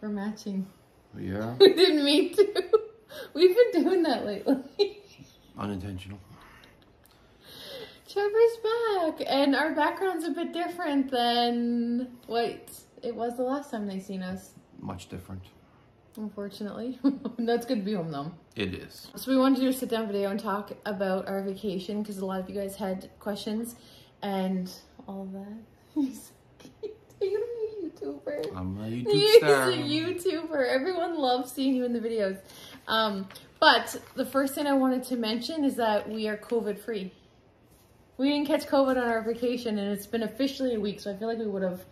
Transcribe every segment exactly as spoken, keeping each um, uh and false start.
for matching. Yeah. We didn't mean to. We've been doing that lately. Unintentional. Trevor's back, and our background's a bit different than what it was the last time they seen us. Much different. Unfortunately. That's good to be home though. It is. So we wanted to do a sit down video and talk about our vacation because a lot of you guys had questions and all that. You're a YouTuber. I'm a YouTube He's star. He's a YouTuber. Everyone loves seeing you in the videos. Um, but the first thing I wanted to mention is that we are COVID free. We didn't catch COVID on our vacation and it's been officially a week. So I feel like we would have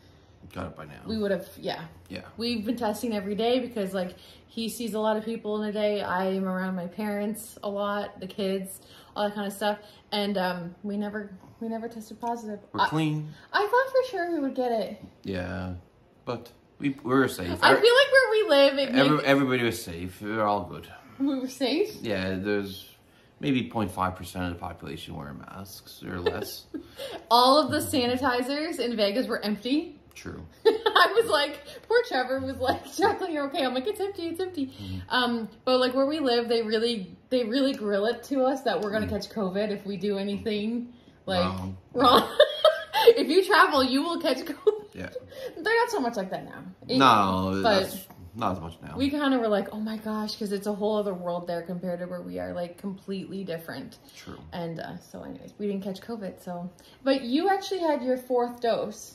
got it by now. We would have, yeah. Yeah. We've been testing every day because like he sees a lot of people in a day. I am around my parents a lot, the kids, all that kind of stuff. And um, we never we never tested positive. We're I, clean. I thought for sure we would get it. Yeah, but we, we were safe. I feel like where we live, it Every, makes... Everybody was safe. We were all good. We were safe? Yeah, there's maybe zero point five percent of the population wearing masks or less. All of the sanitizers in Vegas were empty. True. I was like, poor Trevor was like, Jacqueline, you're okay. I'm like, it's empty, it's empty. Mm. Um, but like where we live, they really, they really grill it to us that we're gonna mm. catch COVID if we do anything like wrong. wrong. If you travel, you will catch COVID. Yeah. They're not so much like that now. It, no, but that's not as much now. We kind of were like, oh my gosh, because it's a whole other world there compared to where we are, like completely different. True. And uh, so, anyways, we didn't catch COVID. So, but you actually had your fourth dose.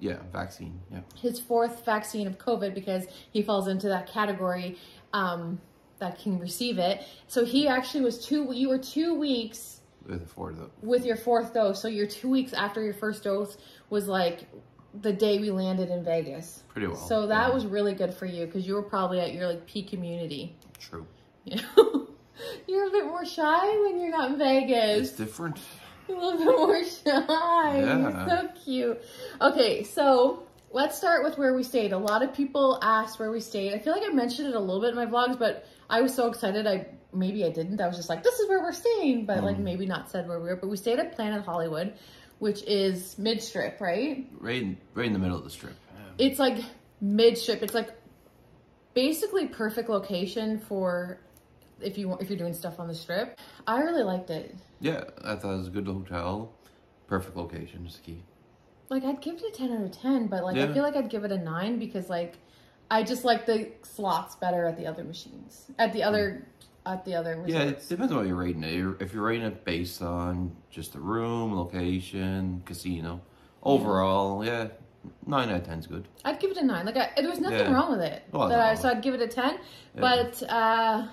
Yeah, vaccine, yeah. His fourth vaccine of COVID because he falls into that category um, that can receive it. So he actually was two, you were two weeks with, fourth dose. with your fourth dose. So your two weeks after your first dose was like the day we landed in Vegas. Pretty well. So that yeah. was really good for you because you were probably at your like peak immunity. True. You know? You're a bit more shy when you're not in Vegas. It's different. A little bit more shy. Yeah. So cute. Okay, so let's start with where we stayed. A lot of people asked where we stayed. I feel like I mentioned it a little bit in my vlogs, but I was so excited. I maybe I didn't. I was just like, this is where we're staying, but mm. like maybe not said where we were. But we stayed at Planet Hollywood, which is mid strip, right? Right, in, right in the middle of the strip. Yeah. It's like mid strip. It's like basically perfect location for. If you want, if you're doing stuff on the strip, I really liked it. Yeah, I thought it was a good hotel, perfect location, just key. Like I'd give it a ten out of ten, but like yeah. I feel like I'd give it a nine because like I just like the slots better at the other machines, at the other, yeah. at the other. Resorts. Yeah, it depends on what you're rating it. If you're rating it based on just the room, location, casino, overall, yeah. yeah. Nine out of ten's good. I'd give it a nine. Like I, there was nothing yeah. wrong with it. Well, that I, so I'd give it a ten, yeah. but. uh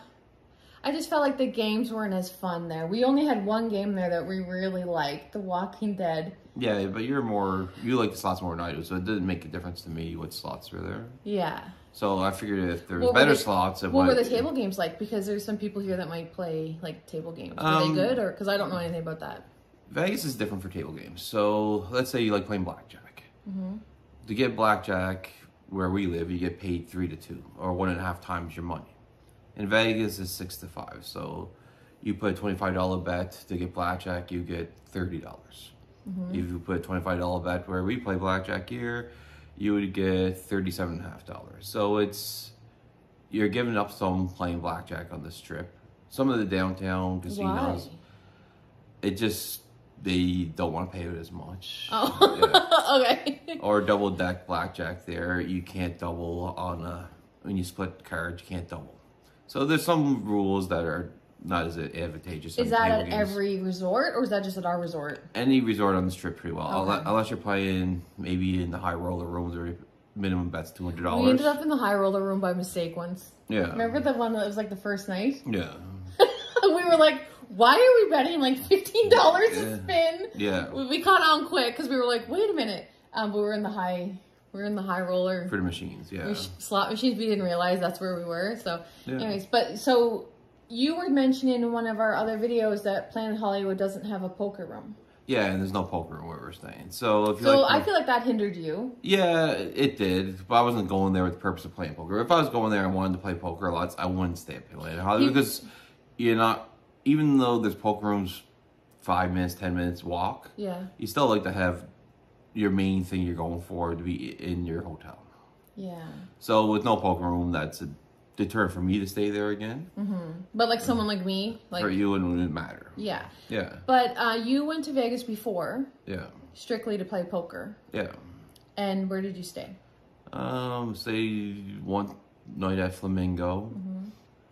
I just felt like the games weren't as fun there. We only had one game there that we really liked, The Walking Dead. Yeah, but you're more, you like the slots more than I do, so it didn't make a difference to me what slots were there. Yeah. So I figured if there was better slots, it might. What were the table games like? Because there's some people here that might play like table games. Are they good? Or because I don't know anything about that. Vegas is different for table games. So let's say you like playing blackjack. Mm-hmm. To get blackjack where we live, you get paid three to two or one and a half times your money. In Vegas, it's six to five. So you put a twenty-five dollar bet to get blackjack, you get thirty dollars. Mm-hmm. If you put a twenty-five dollar bet where we play blackjack here, you would get thirty-seven dollars and fifty cents. So it's, you're giving up some playing blackjack on the strip. Some of the downtown casinos, Why? it just, they don't want to pay it as much. Oh, yeah. Okay. Or double deck blackjack there. You can't double on a, when you split cards, you can't double. So there's some rules that are not as advantageous. Is that at every resort or is that just at our resort? Any resort on the strip pretty well. Okay. Unless you're playing maybe in the high roller rooms or minimum bet's two hundred dollars. We ended up in the high roller room by mistake once. Yeah. Remember the one that was like the first night? Yeah. We were like, why are we betting like fifteen dollars a spin? Yeah. We caught on quick because we were like, wait a minute. Um, but we were in the high... We were in the high roller. For the machines, yeah. Slot machines, we didn't realize that's where we were. So, yeah. anyways, but so you were mentioning in one of our other videos that Planet Hollywood doesn't have a poker room. Yeah, and there's no poker room where we're staying. So, if you So, like, I like, feel like that hindered you. Yeah, it did. But I wasn't going there with the purpose of playing poker. If I was going there and wanted to play poker a lot, I wouldn't stay at Planet Hollywood because you're not, even though there's poker rooms five minutes, ten minutes walk, yeah, you still like to have. Your main thing you're going for to be in your hotel. Yeah. So with no poker room, that's a deter for me to stay there again. Mm-hmm. But like someone like me, like for you, it wouldn't matter. Yeah. Yeah. But uh, you went to Vegas before. Yeah. Strictly to play poker. Yeah. And where did you stay? Um, say one night at Flamingo, mm-hmm.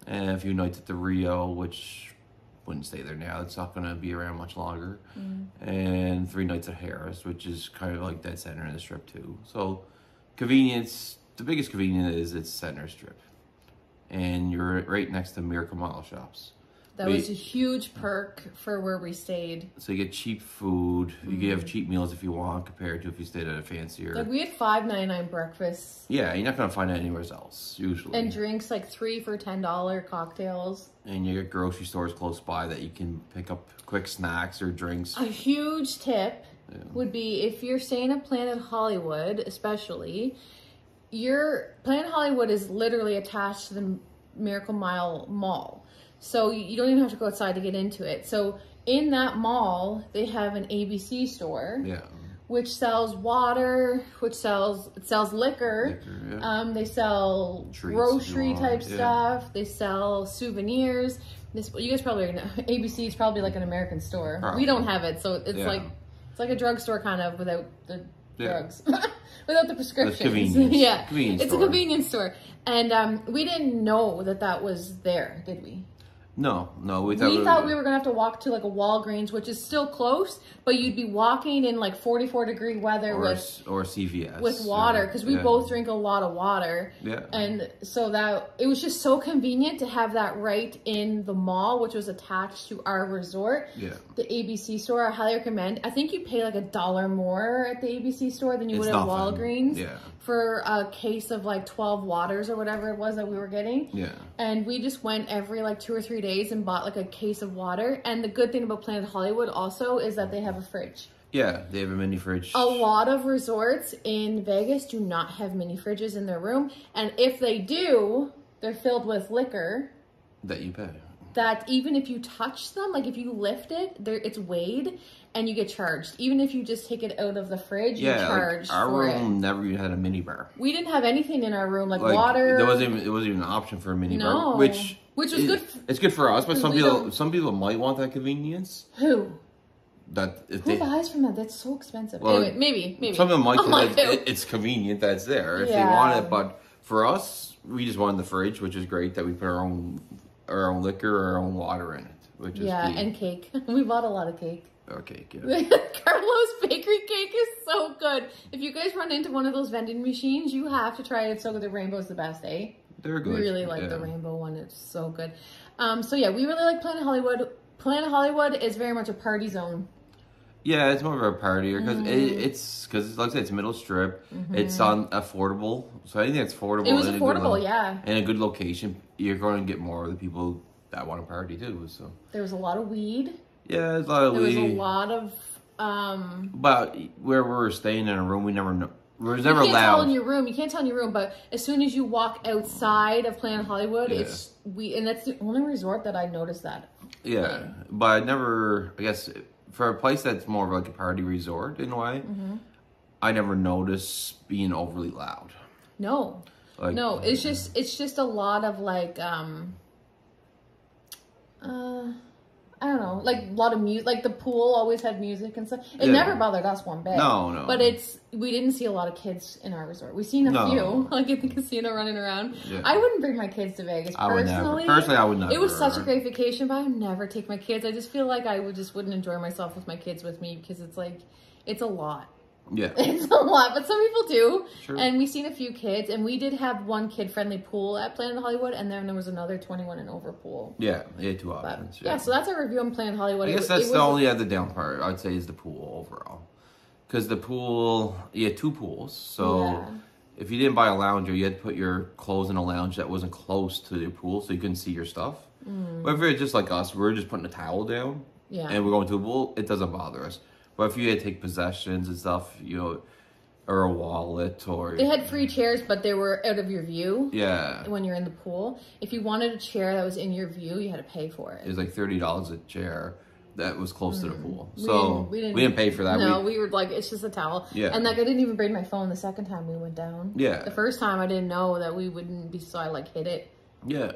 and a few nights at the Rio, which wouldn't stay there now. It's not going to be around much longer. Mm-hmm. And three nights at Harris, which is kind of like that center of the strip too. So convenience, the biggest convenience is it's center strip. And you're right next to Miracle Mile Shops. That we, was a huge perk for where we stayed. So you get cheap food. Mm-hmm. You can have cheap meals if you want, compared to if you stayed at a fancier. Like we had five ninety-nine breakfast. Yeah, you're not gonna find that anywhere else usually. And drinks like three for ten dollar cocktails. And you get grocery stores close by that you can pick up quick snacks or drinks. A huge tip yeah. would be if you're staying at Planet Hollywood, especially. Your Planet Hollywood is literally attached to the Miracle Mile Mall. So you don't even have to go outside to get into it. So in that mall, they have an A B C store, yeah. which sells water, which sells it sells liquor. liquor yeah. um, they sell Treats grocery type yeah. stuff. They sell souvenirs. This you guys probably know. A B C is probably like an American store. Probably. We don't have it, so it's yeah. like it's like a drugstore kind of without the yeah. drugs. Without the prescriptions. Convenience. Yeah. Convenience it's store. a convenience store. And um, we didn't know that that was there, did we? No, no. We thought we, we thought were, we were going to have to walk to like a Walgreens, which is still close, but you'd be walking in like forty-four degree weather or, with... Or C V S. With water, because yeah. we yeah. both drink a lot of water. Yeah. And so that... It was just so convenient to have that right in the mall, which was attached to our resort. Yeah. The A B C store, I highly recommend. I think you pay like a dollar more at the A B C store than you it's would at Walgreens. Yeah. For a case of like twelve waters or whatever it was that we were getting. Yeah. And we just went every like two or three days and bought like a case of water. And the good thing about Planet Hollywood also is that they have a fridge. Yeah, they have a mini fridge. A lot of resorts in Vegas do not have mini fridges in their room, and if they do, they're filled with liquor that you pay, that even if you touch them, like if you lift it, there it's weighed and you get charged. Even if you just take it out of the fridge, yeah, you charge like our for room it. Never even had a mini bar. We didn't have anything in our room like, like water. There wasn't even, it wasn't even an option for a mini no. bar, which which was it, good. For, it's good for us, but some people some people might want that convenience. Who? That if who they, buys from that? That's so expensive. Well, anyway, maybe maybe some people might. Oh, like, it, it's convenient that's there if yeah. they want it, but for us, we just wanted the fridge, which is great that we put our own. Our own liquor or our own water in it, which is yeah, the... and cake. We bought a lot of cake. Or cake, yeah. Carlos' bakery cake is so good. If you guys run into one of those vending machines, you have to try it. It's so good. The rainbow's the best, eh? They're good. We really like yeah. the rainbow one. It's so good. Um, so yeah, we really like Planet Hollywood. Planet Hollywood is very much a party zone. Yeah, it's more of a partier because mm. it, it's because like I said, it's middle strip. Mm-hmm. It's on affordable, so anything that's affordable. It was affordable, yeah. And a good location, you're going to get more of the people that want to party too. So there was a lot of weed. Yeah, there's a lot of there weed. There was a lot of. Um, but where we were staying in a room, we never know. We was never allowed. You can't tell in your room. You can't tell in your room, but as soon as you walk outside of Planet Hollywood, yeah. it's we, and that's the only resort that I noticed that. Yeah, like, but I never. I guess. It, for a place that's more of like a party resort in a way, mm-hmm. I never notice being overly loud. No, like, no, it's uh, just it's just a lot of like um, uh, I don't know, like a lot of music. Like the pool always had music and stuff. It yeah. never bothered us one bit. No, no. But it's we didn't see a lot of kids in our resort. We seen a no. few like at the casino running around. Yeah. I wouldn't bring my kids to Vegas I personally. Would never. Personally, I would not. It was such a great vacation, but I would never take my kids. I just feel like I would just wouldn't enjoy myself with my kids with me because it's like it's a lot. Yeah, it's a lot, but some people do. Sure. And we seen a few kids, and we did have one kid-friendly pool at Planet Hollywood, and then there was another twenty-one and over pool. Yeah, they had two options. But, yeah. yeah, so that's our review on Planet Hollywood. I guess it, that's it the only other down part I'd say is the pool overall, because the pool, you had two pools. So yeah. if you didn't buy a lounger, you had to put your clothes in a lounge that wasn't close to the pool, so you couldn't see your stuff. Mm. But if you're just like us, we're just putting a towel down, yeah, and we're going to a pool. It doesn't bother us. But if you had to take possessions and stuff, you know, or a wallet or... They had free chairs, but they were out of your view. Yeah. When you're in the pool. If you wanted a chair that was in your view, you had to pay for it. It was like thirty dollars a chair. that was close mm. to the pool. So we didn't, we didn't, we didn't pay for that. No, we, we were like, it's just a towel. Yeah. And like, I didn't even bring my phone the second time we went down. Yeah. The first time I didn't know that we wouldn't be, so I like hid it. Yeah.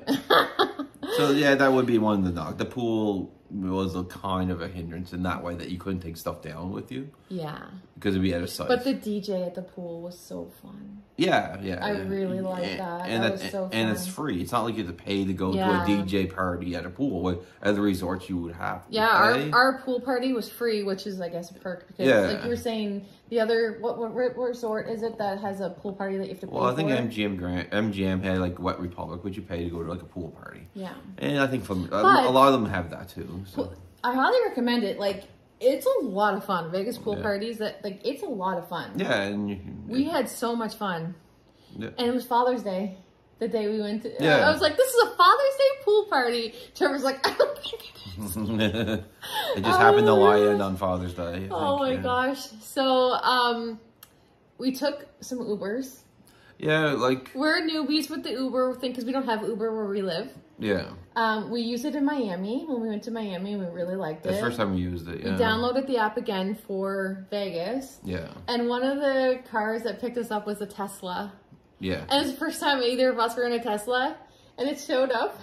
So yeah, that would be one of the knocks. The pool was a kind of a hindrance in that way that you couldn't take stuff down with you. Yeah. Because it'd be out of sight. But the D J at the pool was so fun. Yeah, yeah. I and, really like that. And that, that was so and fun. It's free. It's not like you have to pay to go yeah. to a D J party at a pool. At the resorts, you would have to Yeah, pay. Our, our pool party was free, which is, I guess, a perk. Because yeah. like you were saying, the other, what, what, what resort is it that has a pool party that you have to pay for? Well, I think M G M Grant, M G M had like Wet Republic, which you pay to go to like a pool party. Yeah. And I think from, but, a lot of them have that too. So. Well, I highly recommend it. Like, it's a lot of fun. Vegas pool yeah. parties, that like it's a lot of fun. Yeah, and you, we had so much fun. Yeah. And it was Father's Day, the day we went to. Yeah. I was like, this is a Father's Day pool party. Trevor's like, I don't think it is. It just oh, happened to lie in on Father's Day. I think. Oh my yeah. gosh! So um, we took some Ubers. Yeah, like we're newbies with the Uber thing because we don't have Uber where we live. Yeah. Um, we used it in Miami when we went to Miami. We really liked it. That's the first time we used it. Yeah. We downloaded the app again for Vegas. Yeah. And one of the cars that picked us up was a Tesla. Yeah. And it was the first time either of us were in a Tesla, and it showed up,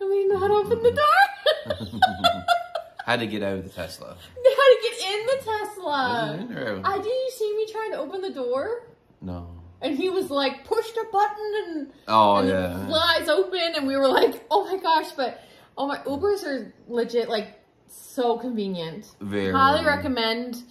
and we didn't know how to open the door. How to get out of the Tesla? How to get in the Tesla? In or out? I did you see me trying to open the door? No. And he was like, push the button and, oh, and yeah. it flies open. And we were like, oh my gosh. But oh my, Ubers are legit, like, so convenient. Very. Highly recommend,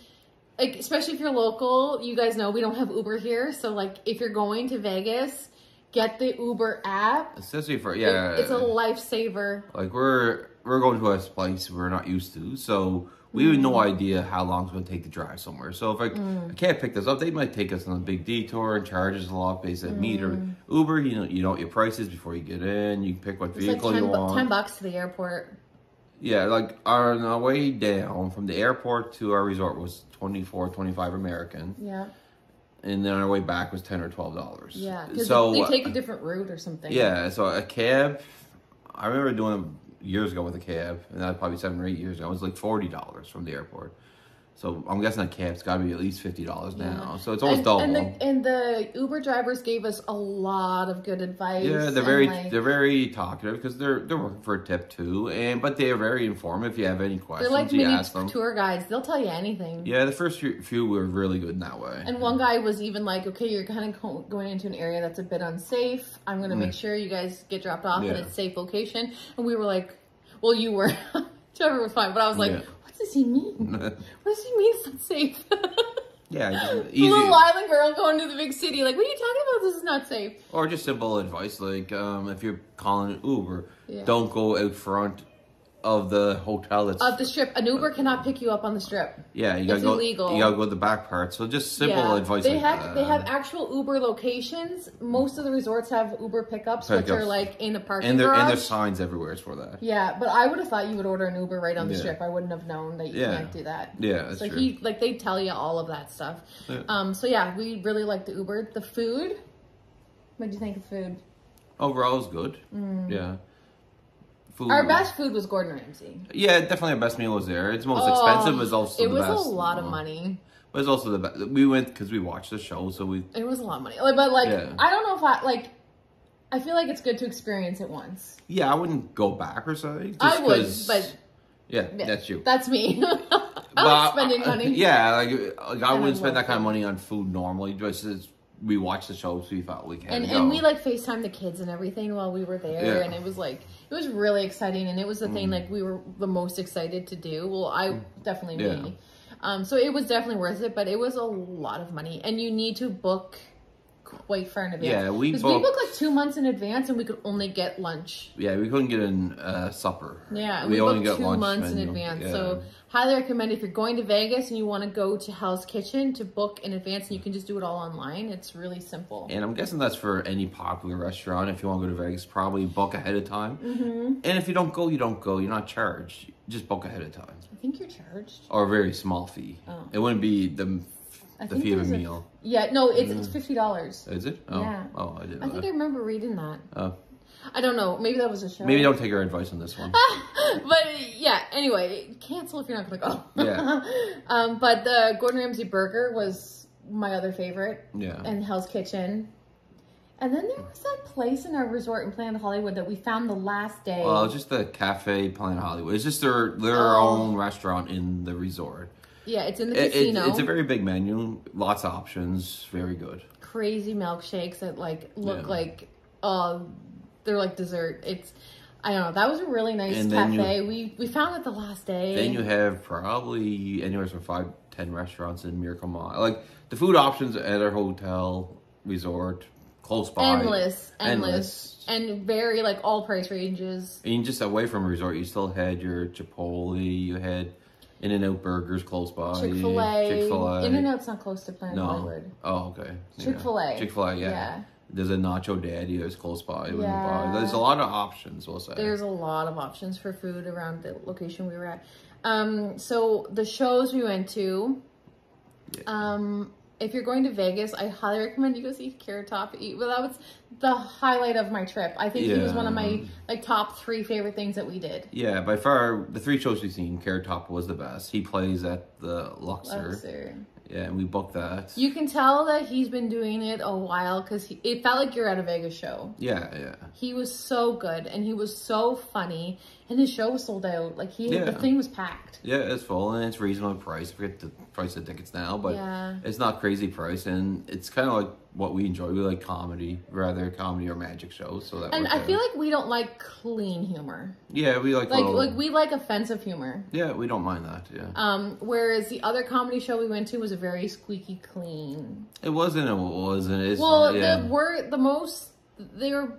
like, especially if you're local. You guys know we don't have Uber here. So, like, if you're going to Vegas, get the Uber app. Especially for, yeah. It, it's a lifesaver. Like, we're, we're going to a place we're not used to. So... we have no idea how long it's going to take to drive somewhere. So if I, mm. I can't pick this up, they might take us on a big detour and charge us a lot based on mm. meter. Uber, you know, you know what your price is before you get in. You can pick what it's vehicle like ten, you want. Ten bucks to the airport. Yeah, like on our way down from the airport to our resort was twenty-four, twenty-five American. Yeah. And then our way back was ten or twelve dollars. Yeah, because so, they take a different route or something. Yeah, so a cab. I remember doing a. years ago with a cab, and that was probably seven or eight years ago. It was like forty dollars from the airport. So I'm guessing that cab's got to be at least fifty dollars yeah. now. So it's almost and, double. And the, and the Uber drivers gave us a lot of good advice. Yeah, they're very like, they're very talkative because they're they're working for a tip too, and but they are very informative. If you have any questions, like you ask them. Tour guides, they'll tell you anything. Yeah, the first few were really good in that way. And one guy was even like, "Okay, you're kind of going into an area that's a bit unsafe. I'm going to mm. make sure you guys get dropped off yeah. at a safe location." And we were like, "Well, you were." Trevor was fine, but I was like. Yeah. What does he mean? What does he mean it's not safe? Yeah, easy. Little island girl going to the big city. Like, what are you talking about? This is not safe. Or just simple advice. Like, um, if you're calling an Uber, yeah. don't go out front of the hotel. That's of the strip. An Uber uh, cannot pick you up on the strip. Yeah, you gotta it's go, illegal. You gotta go to the back part. So just simple yeah, advice. They like have that. They have actual Uber locations. Most of the resorts have Uber pickups, pickups. which are like in the parking and there, garage. And there's signs everywhere for that. Yeah, but I would have thought you would order an Uber right on the yeah. strip. I wouldn't have known that you yeah. can't do that. Yeah, that's so true. He like they tell you all of that stuff. Yeah. Um. So yeah, we really liked the Uber. The food. What did you think of food? Overall, it was good. Mm. Yeah. Food. Our best food was Gordon Ramsay. Yeah, definitely our best meal was there. It's most oh, expensive. It was also it the was best. It was a lot of money. But it's also the best. We went because we watched the show, so we... It was a lot of money. Like, but, like, yeah. I don't know if I, like... I feel like it's good to experience it once. Yeah, I wouldn't go back or something. I would, but... Yeah, yeah, that's you. That's me. I like spending money. Yeah, like, like I, I wouldn't spend that kind of money on food normally. Just... We watched the show, so we thought we can. And, and we like FaceTimed the kids and everything while we were there, yeah. and it was like it was really exciting, and it was the mm. thing like we were the most excited to do. Well, I definitely yeah. me. Um, so it was definitely worth it, but it was a lot of money, and you need to book quite far in advance. Yeah, we booked, we booked like two months in advance, and we could only get lunch. Yeah, we couldn't get in uh, supper. Yeah, we, we only got two lunch months menu. in advance. Yeah. So highly recommend if you're going to Vegas and you want to go to Hell's Kitchen to book in advance, and you can just do it all online. It's really simple. And I'm guessing that's for any popular restaurant. If you want to go to Vegas, probably book ahead of time. Mm-hmm. And if you don't go, you don't go. You're not charged. Just book ahead of time. I think you're charged. Or a very small fee. Oh. It wouldn't be the... I the fee of a meal. A, yeah, no, it's, it's fifty dollars. Is it? Oh, yeah. Oh, I didn't know I think that. I remember reading that. Oh. I don't know. Maybe that was a show. Maybe don't take our advice on this one. But yeah, anyway, cancel if you're not going to go. Yeah. um, but the Gordon Ramsay burger was my other favorite. Yeah. And Hell's Kitchen. And then there was that place in our resort in Planet Hollywood that we found the last day. Well, just the Cafe Planet Hollywood. It's just their their oh. own restaurant in the resort. Yeah, it's in the it, casino. It, it's a very big menu. Lots of options. Very good. Crazy milkshakes that like look yeah. like... Uh, they're like dessert. It's, I don't know. That was a really nice cafe. You, we we found it the last day. Then you have probably anywhere from five, ten restaurants in Miracle Mile. Like the food options at our hotel resort, close by. Endless, endless, endless. And very like all price ranges. And just away from a resort, you still had your Chipotle. You had In-N-Out burgers close by. Chick-fil-A. Chick-fil-A. In-N-Out's not close to Planet Hollywood. No. Oh, okay. Chick-fil-A. Yeah. Chick-fil-A. Yeah. yeah. There's a Nacho Daddy that's close by. Yeah. There's a lot of options, we'll say. There's a lot of options for food around the location we were at. Um, so the shows we went to, yeah. um, if you're going to Vegas, I highly recommend you go see Carrot Top. Well, that was the highlight of my trip. I think yeah. he was one of my like top three favorite things that we did. Yeah, by far, the three shows we've seen, Carrot Top was the best. He plays at the Luxor. Luxor. Yeah, and we booked that. You can tell that he's been doing it a while because it felt like you're at a Vegas show. Yeah, yeah. He was so good and he was so funny and his show was sold out. Like he, yeah. the thing was packed. Yeah, it's full and it's reasonable price. I forget the price of tickets now, but yeah. it's not crazy price and it's kind of like what we enjoy. We like comedy, rather comedy or magic shows. So that and I out. feel like we don't like clean humor. Yeah, we like like little... like we like offensive humor. Yeah, we don't mind that. Yeah. Um, whereas the other comedy show we went to was a very squeaky clean. It wasn't. It wasn't. It's, well, yeah. the were the most they were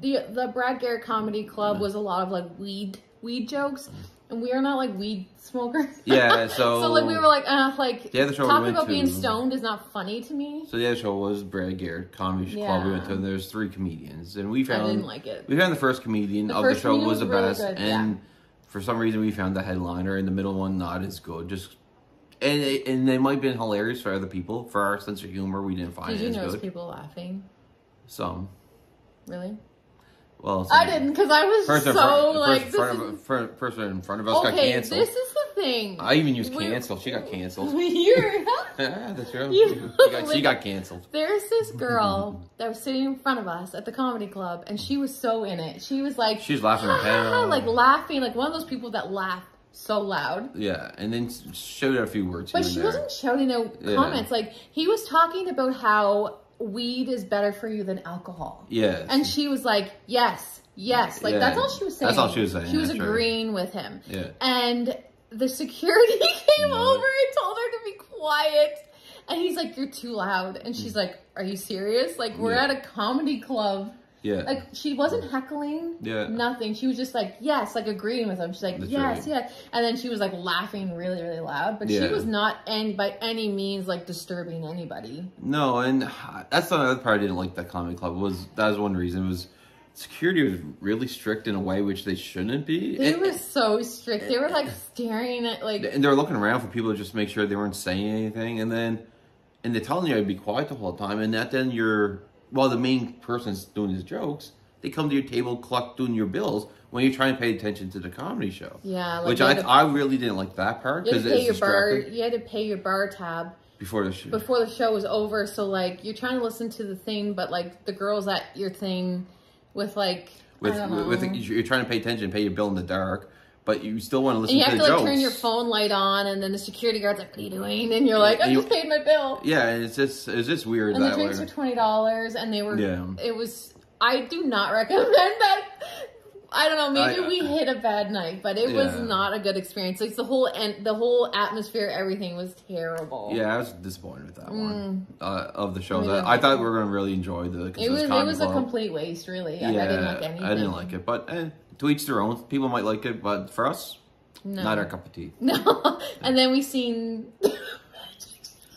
the the Brad Garrett Comedy Club yeah. was a lot of like weed weed jokes. And we are not like weed smokers. Yeah, so so like we were like, uh, like yeah, the show talking we about to, being stoned is not funny to me. So the other show was Brad Garrett Comedy yeah. Club. We went to and there's three comedians, and we found I didn't like it. We found the first comedian the of first the show was the really best, good. and yeah. for some reason we found the headliner and the middle one not as good. Just and it, and they might have been hilarious for other people. For our sense of humor, we didn't find Did it as good. Did you notice people laughing? Some. Really? Well, I didn't, because I was person so, like... Person, like, this front of, is... person in front of us okay, got canceled. Okay, this is the thing. I even used cancel. She got canceled. You're... yeah, that's true. You... She, got, she got canceled. There's this girl that was sitting in front of us at the comedy club, and she was so in it. She was like... She was laughing at her. Like, laughing. Like, one of those people that laugh so loud. Yeah, and then shouted out a few words. But she there. wasn't shouting out yeah. comments. Like, he was talking about how... weed is better for you than alcohol. Yes. And she was like, yes, yes. Like, yeah. that's all she was saying. That's all she was saying. She was that's agreeing right. with him. Yeah. And the security came no. over and told her to be quiet. And he's like, you're too loud. And she's like, are you serious? Like, we're yeah. at a comedy club. Yeah. Like, she wasn't heckling. Yeah. Nothing. She was just like, yes, like agreeing with him. She's like, that's yes, right. yes. And then she was like laughing really, really loud. But yeah. she was not any, by any means like disturbing anybody. No, and that's the other part I didn't like that comedy club was, that was one reason was security was really strict in a way which they shouldn't be. They and, were so strict. They were like staring at like. And they were looking around for people to just make sure they weren't saying anything. And then, and they're telling you to be quiet the whole time. And that then you're. While the main person's doing his jokes, they come to your table, cluck doing your bills when you're trying to pay attention to the comedy show. Yeah, like which I to, I really didn't like that part because it's distracting. Bar, you had to pay your bar tab before the show. Before the show was over, so like you're trying to listen to the thing, but like the girl's at your thing with like with I don't know. with you're trying to pay attention, pay your bill in the dark. But you still want to listen to the jokes. And you have to like turn your phone light on, and then the security guard's like, what are you doing? And you're like, I just paid my bill. Yeah, and it's just, it's just weird that way. And the drinks were twenty dollars, and they were, yeah. it was, I do not recommend that. I don't know, maybe I, we hit a bad night, but it yeah. was not a good experience. Like the whole, and the whole atmosphere, everything was terrible. Yeah, I was disappointed with that mm. one uh, of the shows. I, mean, I thought we were going to really enjoy the. It was, it was a complete waste, really. Yeah, I didn't like anything. I didn't like it, but eh, to each their own. People might like it, but for us, no. not our cup of tea. No, yeah. and then we seen.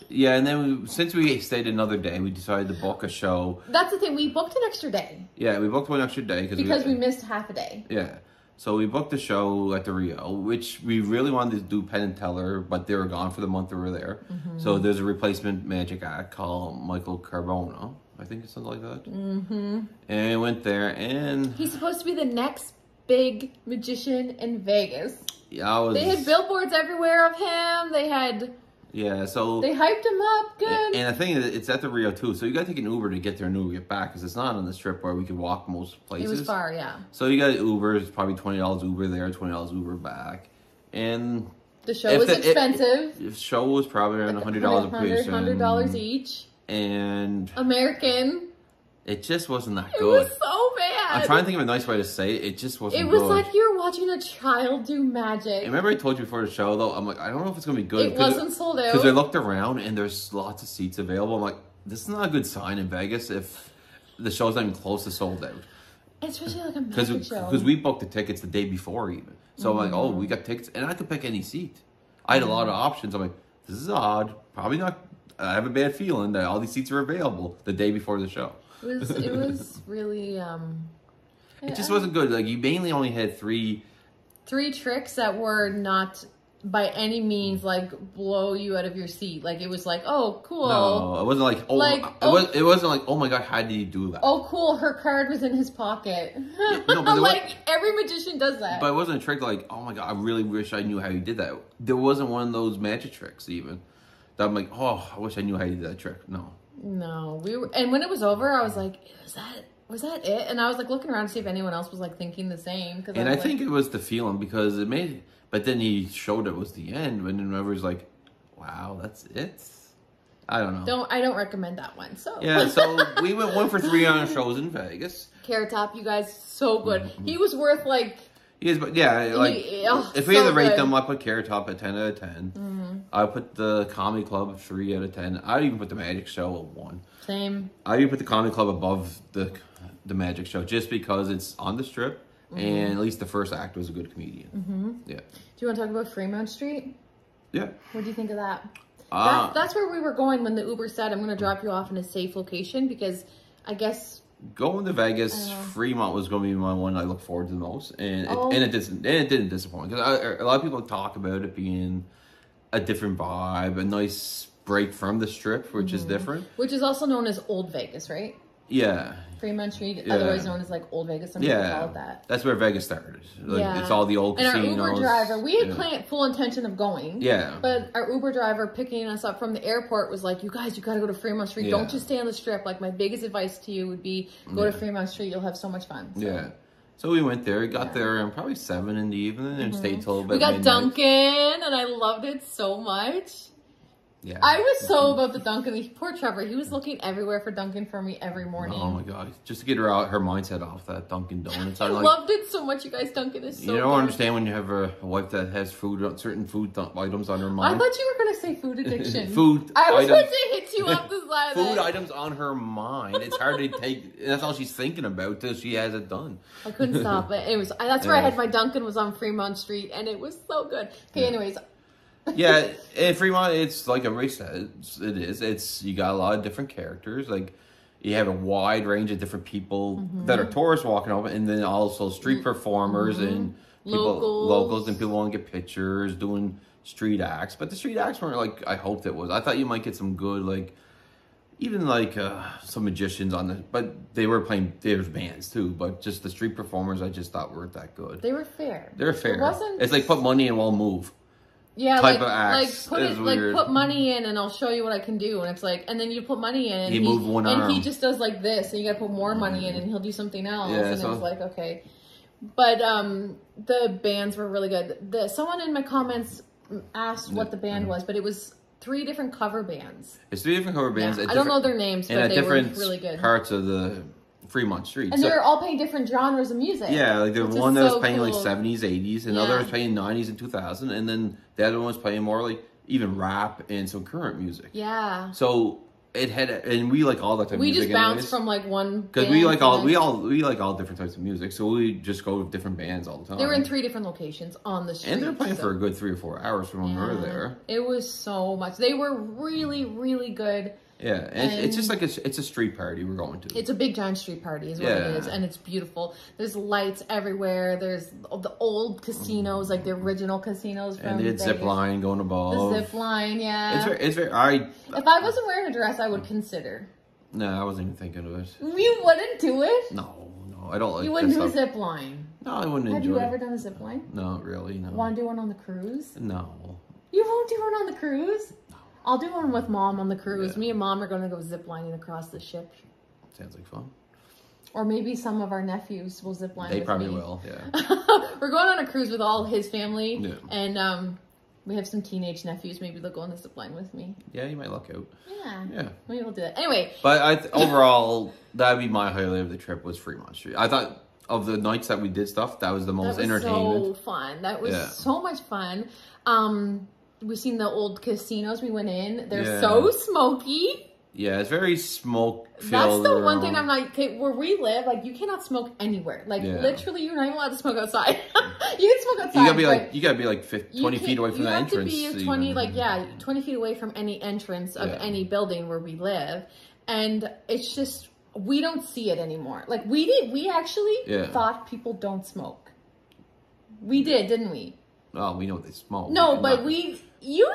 Yeah, and then we, since we stayed another day, we decided to book a show. That's the thing. We booked an extra day. Yeah, we booked one extra day. Because we, we missed half a day. Yeah. So we booked a show at the Rio, which we really wanted to do Penn and Teller, but they were gone for the month we were there. Mm-hmm. So there's a replacement magic act called Michael Carbona. I think it's something like that. Mm-hmm. And I went there and... He's supposed to be the next big magician in Vegas. Yeah, I was... They had billboards everywhere of him. They had... Yeah, so... They hyped him up good. And the thing is, it's at the Rio, too. So you got to take an Uber to get there and Uber get back. Because it's not on the strip where we could walk most places. It was far, yeah. So you got Uber. It's probably twenty dollars Uber there, twenty dollars Uber back. And... The show if was the, expensive. The show was probably around like one hundred dollars a person. one hundred dollars each. And... American. It just wasn't that good. It was so bad. I'm trying to think of a nice way to say it. It just wasn't good. It was good. Like you're watching a child do magic. I remember I told you before the show, though, I'm like, I don't know if it's going to be good. It wasn't sold out. Because I looked around and there's lots of seats available. I'm like, this is not a good sign in Vegas if the show's not even close to sold out. Especially like a magic show. Because we booked the tickets the day before even. So mm-hmm. I'm like, oh, we got tickets. And I could pick any seat. I had a lot of options. I'm like, this is odd. Probably not. I have a bad feeling that all these seats are available the day before the show. It was, it was really... Um, it I, just wasn't good. Like, you mainly only had three... Three tricks that were not by any means, like, blow you out of your seat. Like, it was like, oh, cool. No, it wasn't like, oh, like, it, oh was, it wasn't like, oh my God, how did you do that? Oh, cool, her card was in his pocket. Yeah, no, but like, was, every magician does that. But it wasn't a trick like, oh my God, I really wish I knew how you did that. There wasn't one of those magic tricks, even. That I'm like, oh, I wish I knew how you did that trick. No. No. we were, And when it was over, I was like, is that... Was that it? And I was like looking around to see if anyone else was like thinking the same. Cause and I, I like, think it was the feeling because it made, but then he showed it was the end. When whoever was like, wow, that's it. I don't know. Don't, I don't recommend that one. So yeah, so we went one for three on our shows in Vegas. Carrot Top, you guys, so good. Mm-hmm. He was worth like. He is, but yeah, like he, oh, if we so had to rate good. them, I put Carrot Top at ten out of ten. Mm-hmm. I put the Comedy Club three out of ten. I'd even put the Magic Show at one. Same. I even put the Comedy Club above the. The magic show, just because it's on the strip, mm-hmm. and at least the first act was a good comedian. Mm-hmm. Yeah. Do you want to talk about Fremont Street? Yeah. What do you think of that? Ah. That's, that's where we were going when the Uber said, "I'm going to drop you off in a safe location," because I guess going to Vegas, uh, Fremont was going to be my one I look forward to the most, and oh. it, and it didn't and it didn't disappoint because a lot of people talk about it being a different vibe, a nice break from the strip, which mm-hmm. is different, which is also known as Old Vegas, right? Yeah. Fremont Street, yeah. Otherwise known as like Old Vegas. Some people yeah. call it that. That's where Vegas started. Like, yeah. It's all the old and casinos. And our Uber driver, we had yeah. planned full intention of going. Yeah. But our Uber driver picking us up from the airport was like, you guys, you got to go to Fremont Street. Yeah. Don't just stay on the strip. Like my biggest advice to you would be go yeah. to Fremont Street. You'll have so much fun. So. Yeah. So we went there. We got yeah. there around probably seven in the evening and mm-hmm. stayed till about We got midnight. Duncan and I loved it so much. Yeah. I was so about the Duncan. Poor Trevor. He was looking everywhere for Duncan for me every morning. Oh, my God. Just to get her out, her mindset off that Dunkin' Donuts. I like, loved it so much, you guys. Duncan is so You don't good. understand when you have a wife that has food, certain food items on her mind. I thought you were going to say food addiction. food I was going to hit you up this line. Food items on her mind. It's hard to take. That's all she's thinking about till she has it done. I couldn't stop it. Anyways, that's where yeah. I had my Duncan was on Fremont Street, and it was so good. Okay, yeah. anyways. Yeah, in Fremont, it's like everybody says it is. It's you got a lot of different characters. Like you have a wide range of different people mm-hmm. that are tourists walking over, and then also street performers mm-hmm. and people, locals. locals and people want to get pictures doing street acts. But the street acts weren't like I hoped it was. I thought you might get some good like even like uh, some magicians on the, but they were playing. There's bands too, but just the street performers I just thought weren't that good. They were fair. They're fair. It wasn't. It's like put money in, we'll move. Yeah, like, like put it, it like put money in, and I'll show you what I can do. And it's like, and then you put money in, and he, he moved one and arm. he just does like this, and you gotta put more money in, and he'll do something else. Yeah, and so. It was like, okay, but um, the bands were really good. The someone in my comments asked what the band was, but it was three different cover bands. It's three different cover bands. Yeah, I don't know their names, but they were really good. Parts of the Fremont Street, and so, they're all playing different genres of music. Yeah, like there was one that was so playing cool. like seventies, eighties, another yeah. was playing nineties and two thousand, and then the other one was playing more like even rap and some current music. Yeah. So it had, and we like all that type. We of music. We just bounced anyways. from like one because we like all we all we like all different types of music, so we just go with different bands all the time. They were in three different locations on the street, and they're playing so. for a good three or four hours from yeah. when we were there. It was so much. They were really, really good. Yeah, and, and it's just like a, it's a street party we're going to. It's a big giant street party is what yeah. it is, and it's beautiful. There's lights everywhere. There's the old casinos, like the original casinos. From and they had Vegas. Zip line going above. The zip line, yeah. It's very, it's very, I, if I wasn't wearing a dress, I would consider. No, I wasn't even thinking of it. You wouldn't do it? No, no, I don't like. You wouldn't do a zip line? No, I wouldn't enjoy it. Have you ever done a zip line? No, really, no. Want to do one on the cruise? No. You won't do one on the cruise? No. I'll do one with Mom on the cruise. Yeah. Me and Mom are going to go zip lining across the ship. Sounds like fun. Or maybe some of our nephews will zip line. They with probably me. will. Yeah. We're going on a cruise with all his family, yeah. and um, we have some teenage nephews. Maybe they'll go on the zip line with me. Yeah, you might luck out. Yeah. Yeah. Maybe we'll do that. Anyway. But I th overall, that would be my highlight of the trip was Fremont Street. I thought of the nights that we did stuff, that was the most entertaining. That was so fun. That was yeah. so much fun. Um, we've seen the old casinos we went in. They're yeah. so smoky. Yeah, it's very smoke-filled. That's the one thing I'm like, okay, where we live, like, you cannot smoke anywhere. Like, yeah. literally, you're not even allowed to smoke outside. You can smoke outside. You gotta be like, you gotta be like fifty, twenty feet away from the entrance. You have to be twenty, even. like, yeah, twenty feet away from any entrance of yeah. any building where we live. And it's just, we don't see it anymore. Like, we did, we actually yeah. thought people don't smoke. We did, didn't we? Well, we know they smoke. No, but not. we, you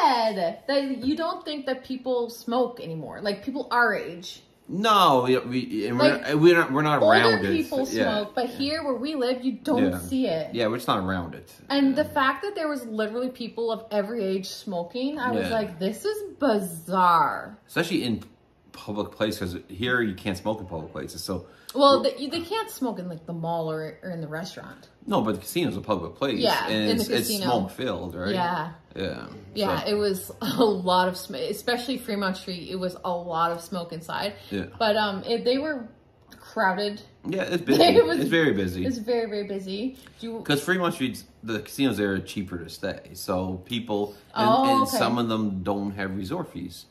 said that you don't think that people smoke anymore, like people our age. No, we, we and like, we're, not, we're not we're not around older people it. smoke, yeah. but here where we live, you don't yeah. see it. Yeah, we're just not around it. And yeah. the fact that there was literally people of every age smoking, I yeah. was like, this is bizarre. Especially in public places. Here, you can't smoke in public places. So well, they, they can't smoke in like the mall or or in the restaurant. No, but the casino's a public place. Yeah, and in it's, the casino. It's smoke-filled, right? Yeah. Yeah. Yeah, so. It was a lot of smoke, especially Fremont Street. It was a lot of smoke inside. Yeah. But um, it, they were crowded. Yeah, it's busy. It was, it's very busy. It's very, very busy. Because Fremont Street's, the casinos there are cheaper to stay. So people, and, oh, and okay. some of them don't have resort fees.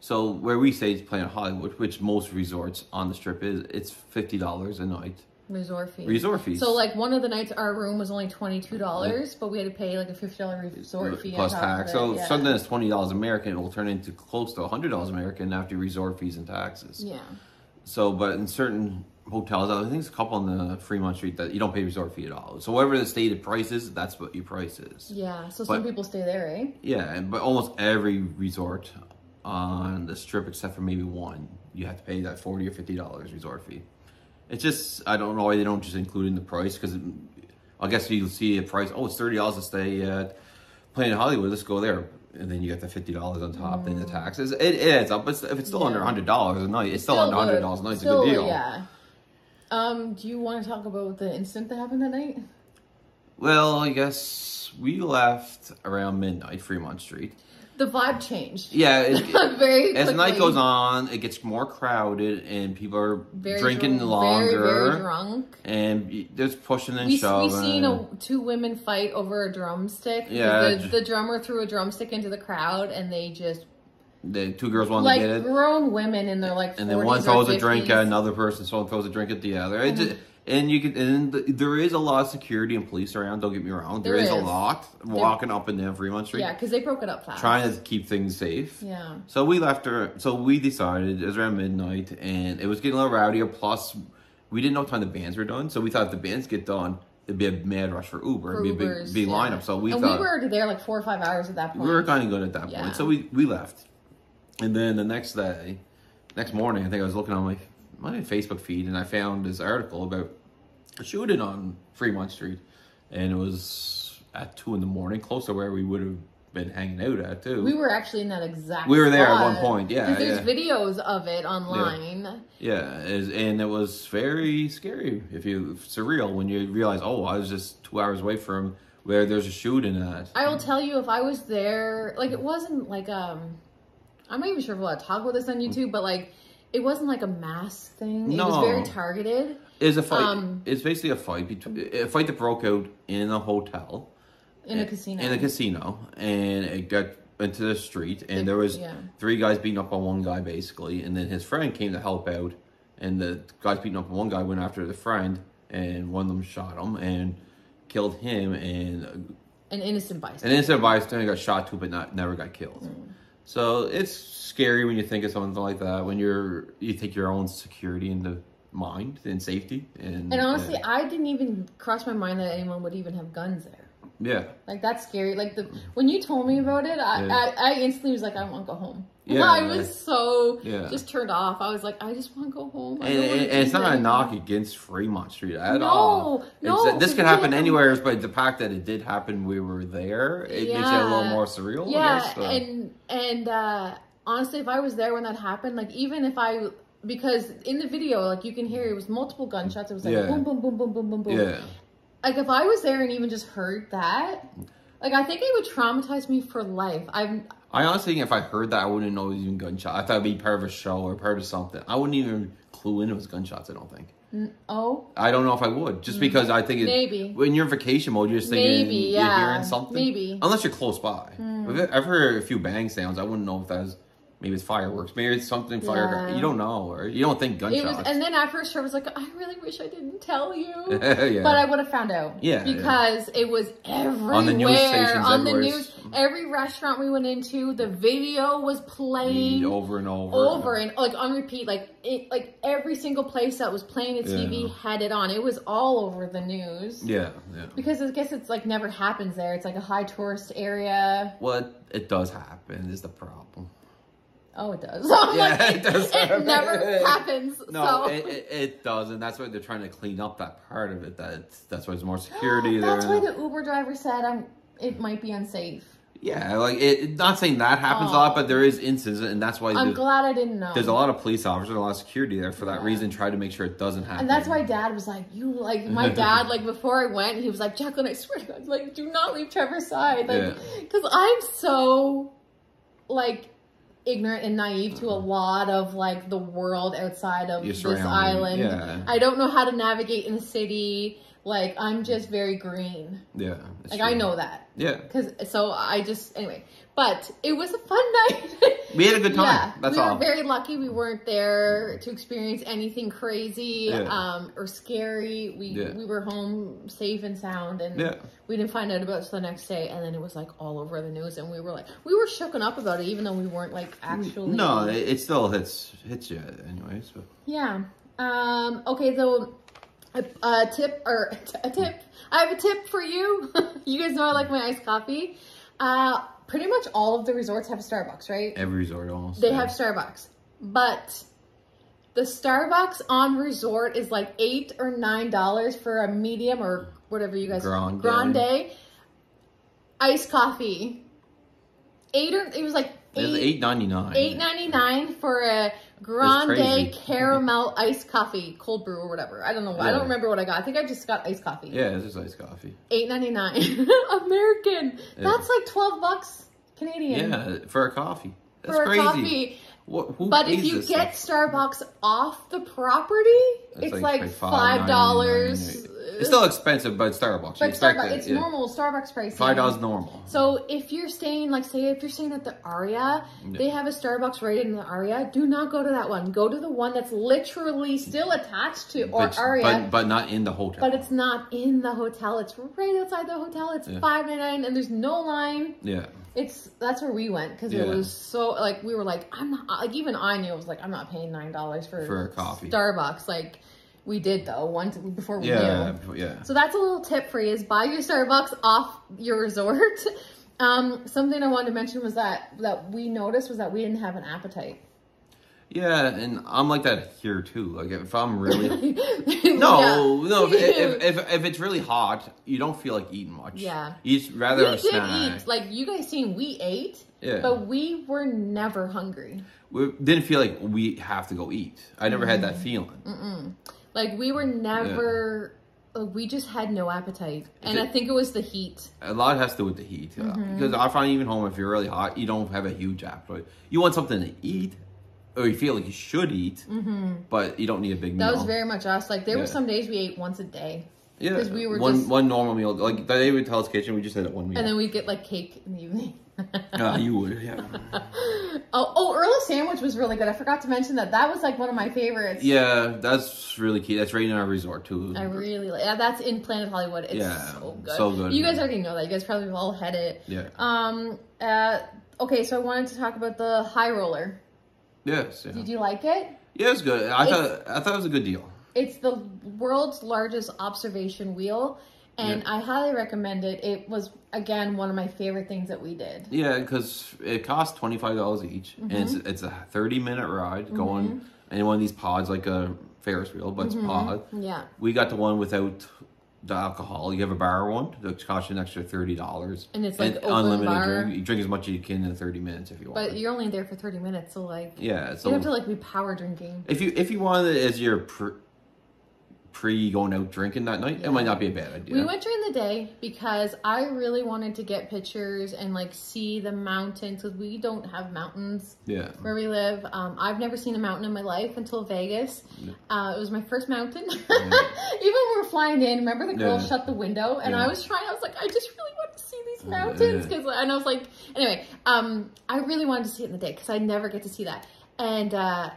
So where we stay is Planet Hollywood, which most resorts on the Strip is, it's fifty dollars a night. Resort fees. Resort fees. So, like, one of the nights our room was only twenty-two dollars, yeah. but we had to pay, like, a fifty dollar resort fee. Plus tax. So, yeah. something that's twenty dollars American will turn into close to one hundred dollars American after resort fees and taxes. Yeah. So, but in certain hotels, I think there's a couple on the Fremont Street that you don't pay resort fee at all. So, whatever the stated price is, that's what your price is. Yeah. So, but, some people stay there, eh? Yeah. But almost every resort on the Strip, except for maybe one, you have to pay that forty or fifty dollar resort fee. It's just, I don't know why they don't just include in the price, because I guess you'll see a price, oh, it's thirty dollars to stay at Planet Hollywood, let's go there. And then you get the fifty dollars on top, mm. then the taxes. It, it adds up, but if it's still yeah. under one hundred dollars a night, it's still, still under one hundred dollars a night, it's still, a good deal. Yeah. Um, do you want to talk about the incident that happened that night? Well, I guess we left around midnight, Fremont Street. The vibe changed. Yeah. It, very as quickly. Night goes on, it gets more crowded and people are very drinking drunk, longer. Very, very drunk. And there's pushing and we, shoving. We've seen a, two women fight over a drumstick. Yeah. The, the drummer threw a drumstick into the crowd and they just... The two girls wanted like to get it. Like grown women in their like forties. And then one throws a drink at another person, someone throws a drink at the other. It just, and you can, and there is a lot of security and police around, don't get me wrong. There, there is, is a lot walking They're, up and down Fremont Street. Yeah, because they broke it up fast. Trying to keep things safe. Yeah. So we left her, so we decided, it was around midnight, and it was getting a little rowdier, plus we didn't know what time the bands were done, so we thought if the bands get done, it'd be a mad rush for Uber. For it'd be Ubers, a big, big yeah. lineup, so we and thought... And we were there like four or five hours at that point. We were kind of good at that yeah. point, so we, we left. And then the next day, next morning, I think I was looking on my, my Facebook feed, and I found this article about a shooting on Fremont Street, and it was at two in the morning, close to where we would have been hanging out at too. We were actually in that exact. We were there spot. at one point, yeah. There's yeah. videos of it online. Yeah, yeah, and it was very scary, if you surreal, when you realize, oh, I was just two hours away from where there's a shooting at. I will tell you, if I was there, like it wasn't like um, I'm not even sure if we'll talk about this on YouTube, but like. It wasn't like a mass thing. No. It was very targeted. It's a fight. Um, it's basically a fight between a fight that broke out in a hotel, in a casino, in a casino, and it got into the street. And the, there was yeah. three guys beating up on one guy, basically. And then his friend came to help out, and the guys beating up on one guy went after the friend, and one of them shot him and killed him, and an innocent bystander. An innocent bystander got shot too, but not never got killed. Mm. So it's scary when you think of something like that, when you're, you take your own security into mind and safety. And, and honestly, uh, I didn't even cross my mind that anyone would even have guns there. Yeah. Like, that's scary. Like, the when you told me about it, I, yeah. I, I instantly was like, I want to go home. Yeah. I was so yeah. just turned off. I was like, I just want to go home. I and and, and it's not a knock against Fremont Street at no, all. No, it's, This could happen yeah. anywhere, but the fact that it did happen, we were there, it yeah. makes it a little more surreal. Yeah, I guess, so. and, and uh, honestly, if I was there when that happened, like, even if I... Because in the video, like, you can hear it was multiple gunshots. It was like, yeah. boom, boom, boom, boom, boom, boom, boom. Yeah. Like, if I was there and even just heard that, like, I think it would traumatize me for life. I've, I honestly think if I heard that, I wouldn't know it was even gunshots. I thought it would be part of a show or part of something. I wouldn't even clue in it was gunshots, I don't think. Oh? I don't know if I would. Just because I think it... Maybe. When you're in vacation mode, you're just thinking Maybe, yeah. you're hearing something. Maybe. Unless you're close by. Mm. I've heard a few bang sounds. I wouldn't know if that was... Maybe it's fireworks. Maybe it's something fire. Yeah. You don't know, or you don't think gunshots. It was, and then at first, I was like, I really wish I didn't tell you, yeah. but I would have found out. Yeah, because yeah. it was everywhere on the news stations. On the news, every restaurant we went into, the video was playing over and over, over and like on repeat. Like it, like every single place that was playing a T V yeah. had it on. It was all over the news. Yeah, yeah. Because I guess it's like never happens there. It's like a high tourist area. Well, it does happen. Is the problem. Oh, it does. So yeah, like, it, it does. It never happens. No, so. it, it, it does. And that's why they're trying to clean up that part of it. That That's why there's more security. That's there. Why the Uber driver said I'm, it might be unsafe. Yeah, like, it, not saying that happens oh. a lot, but there is instances, and that's why... I'm glad I didn't know. There's a lot of police officers and a lot of security there for that yeah. reason, try to make sure it doesn't happen. And that's why Dad was like, you, like, my dad, like, before I went, he was like, Jacqueline, I swear to God, like, do not leave Trevor's side. Like, because yeah. I'm so, like... ignorant and naive to a lot of like the world outside of this island. Yeah. I don't know how to navigate in the city. Like, I'm just very green. Yeah. Like, true. I know that. Yeah. Because, so I just, anyway. But it was a fun night. We had a good time. Yeah. That's we all. We were very lucky we weren't there to experience anything crazy yeah. um, or scary. We yeah. we were home safe and sound. And yeah. we didn't find out about it until the next day. And then it was, like, all over the news. And we were, like, we were shooken up about it, even though we weren't, like, actually. No, it still hits, hits you anyways. But. Yeah. Um, okay, so... A, a tip or a tip I have a tip for you. You guys know I like my iced coffee. Uh pretty much all of the resorts have a Starbucks, right? Every resort almost they yeah. have Starbucks, but the Starbucks on resort is like eight or nine dollars for a medium or whatever you guys grande, grande iced coffee. Eight or it was like eight ninety nine. Eight ninety nine for a grande caramel iced coffee, cold brew or whatever. I don't know. Yeah. I don't remember what I got. I think I just got iced coffee. Yeah, it's just iced coffee. Eight ninety nine, American. Yeah. That's like twelve bucks Canadian. Yeah, for a coffee. That's for crazy. A coffee. What, who but if you get stuff? Starbucks off the property, that's it's like, like five dollars. It's still expensive, but Starbucks. But Starbucks, it's yeah. normal Starbucks pricing. Five dollars normal. So if you're staying, like, say if you're staying at the Aria, yeah. they have a Starbucks right in the Aria. Do not go to that one. Go to the one that's literally still attached to or but, Aria, but, but not in the hotel. But it's not in the hotel. It's right outside the hotel. It's yeah. five ninety nine, and there's no line. Yeah. It's that's where we went because yeah. it was so like we were like I'm not like even I knew it was like I'm not paying nine dollars for, for a coffee Starbucks like we did though once before we yeah knew. yeah so that's a little tip for you is buy your Starbucks off your resort. Um, something I wanted to mention was that that we noticed was that we didn't have an appetite. Yeah, and I'm like that here too. Like if I'm really no, yeah. no. If, if if if it's really hot, you don't feel like eating much. Yeah, you just rather we a did snack. Eat. Like you guys seen, we ate. Yeah, but we were never hungry. We didn't feel like we have to go eat. I never mm-mm. had that feeling. Mm-mm. Like we were never. Yeah. We just had no appetite, and it, I think it was the heat. A lot has to do with the heat mm-hmm. because I find even home if you're really hot, you don't have a huge appetite. You want something to eat. Or you feel like you should eat, mm-hmm. but you don't need a big meal. That was very much us. Like, there yeah. were some days we ate once a day. Yeah. Because we were one, just... One normal meal. Like, they would tell us kitchen, we just had one meal. And then we'd get, like, cake in the evening. Ah, uh, you would, yeah. oh, oh, Earl's sandwich was really good. I forgot to mention that. That was, like, one of my favorites. Yeah, that's really key. That's right in our resort, too. I really like... Yeah, that's in Planet Hollywood. It's yeah, so good. so good. You guys already know that. You guys probably all had it. Yeah. Um. Uh. Okay, so I wanted to talk about the high roller. Yes. Yeah. Did you like it? Yeah, it's good. I it's, thought I thought it was a good deal. It's the world's largest observation wheel, And yeah. I highly recommend it. It was, again, one of my favorite things that we did. Yeah, because it costs twenty-five dollars each. Mm-hmm. And it's, it's a thirty-minute ride going mm-hmm. in one of these pods, like a Ferris wheel, but mm-hmm. it's pod. Yeah. We got the one without the alcohol. You have a bar one that costs you an extra thirty dollars. And it's like and unlimited bar. drink. You drink as much as you can in thirty minutes if you want. But you're only there for thirty minutes, so like... Yeah. So you have to like be power drinking. If you, if you wanted it as your... Pr Pre going out drinking that night, yeah. It might not be a bad idea. We went during the day because I really wanted to get pictures and like see the mountains because we don't have mountains yeah. where we live. Um, I've never seen a mountain in my life until Vegas. Yeah. Uh, it was my first mountain. Yeah. Even when we were flying in, remember the girl yeah. shut the window and yeah. I was trying, I was like, I just really want to see these mountains. Yeah. Cause, and I was like, anyway, um, I really wanted to see it in the day because I never get to see that. And uh,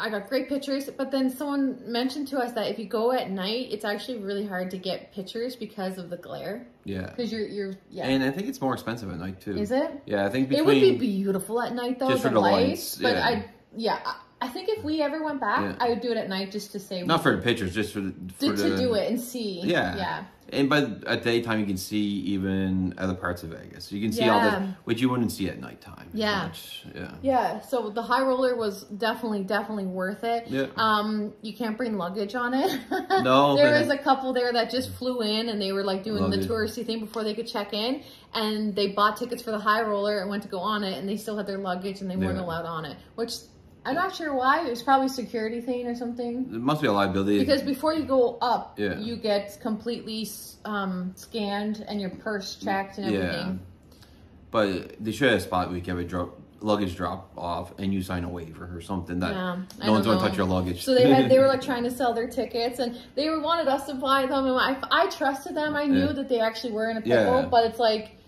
I got great pictures, but then someone mentioned to us that if you go at night, it's actually really hard to get pictures because of the glare. Yeah. Because you're, you're, yeah. And I think it's more expensive at night too. Is it? Yeah, I think between... It would be beautiful at night though, just the, for the lights. lights. But yeah. I, yeah, I think if we ever went back, yeah. I would do it at night just to say... Not for the pictures, just for the... For to, the to do it and see. Yeah. Yeah. And by at daytime, you can see even other parts of Vegas. You can see yeah. all the, which you wouldn't see at nighttime. Yeah. Much. Yeah. Yeah. So the high roller was definitely, definitely worth it. Yeah. Um, you can't bring luggage on it. No. There man. was a couple there that just flew in and they were like doing luggage. the touristy thing before they could check in. And they bought tickets for the high roller and went to go on it. And they still had their luggage and they yeah. weren't allowed on it, which... I'm not sure why. It was probably a security thing or something. It must be a liability. Because before you go up, yeah. you get completely um, scanned and your purse checked and everything. Yeah. But they should have a spot where you can drop luggage drop off and you sign a waiver or something that yeah, no one's going to touch your luggage. So they had, they were like trying to sell their tickets and they wanted us to buy them. And I, I trusted them. I knew yeah. that they actually were in a pickle, yeah. but it's like...